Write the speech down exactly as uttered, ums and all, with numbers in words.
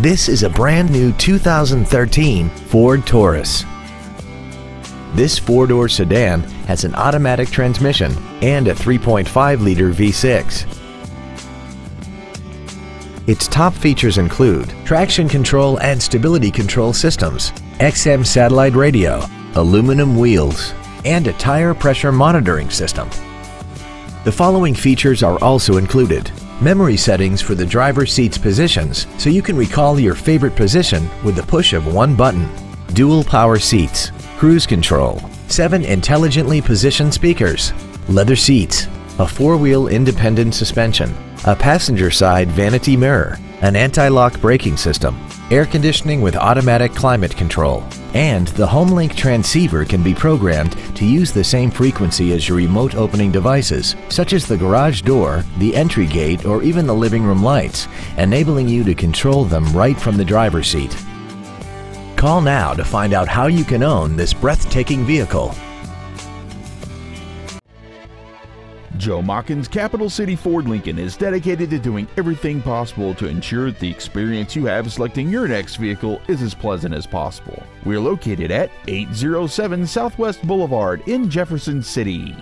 This is a brand new two thousand thirteen Ford Taurus. This four-door sedan has an automatic transmission and a three point five liter V six. Its top features include traction control and stability control systems, X M satellite radio, aluminum wheels, and a tire pressure monitoring system. The following features are also included: memory settings for the driver's seat's positions, so you can recall your favorite position with the push of one button, dual power seats, cruise control, seven intelligently positioned speakers, leather seats, a four-wheel independent suspension, a passenger side vanity mirror, an anti-lock braking system, air conditioning with automatic climate control, and the HomeLink transceiver can be programmed to use the same frequency as your remote opening devices, such as the garage door, the entry gate, or even the living room lights, enabling you to control them right from the driver's seat. Call now to find out how you can own this breathtaking vehicle. Joe Machens Capital City Ford Lincoln is dedicated to doing everything possible to ensure that the experience you have selecting your next vehicle is as pleasant as possible. We are located at eight oh seven Southwest Boulevard in Jefferson City.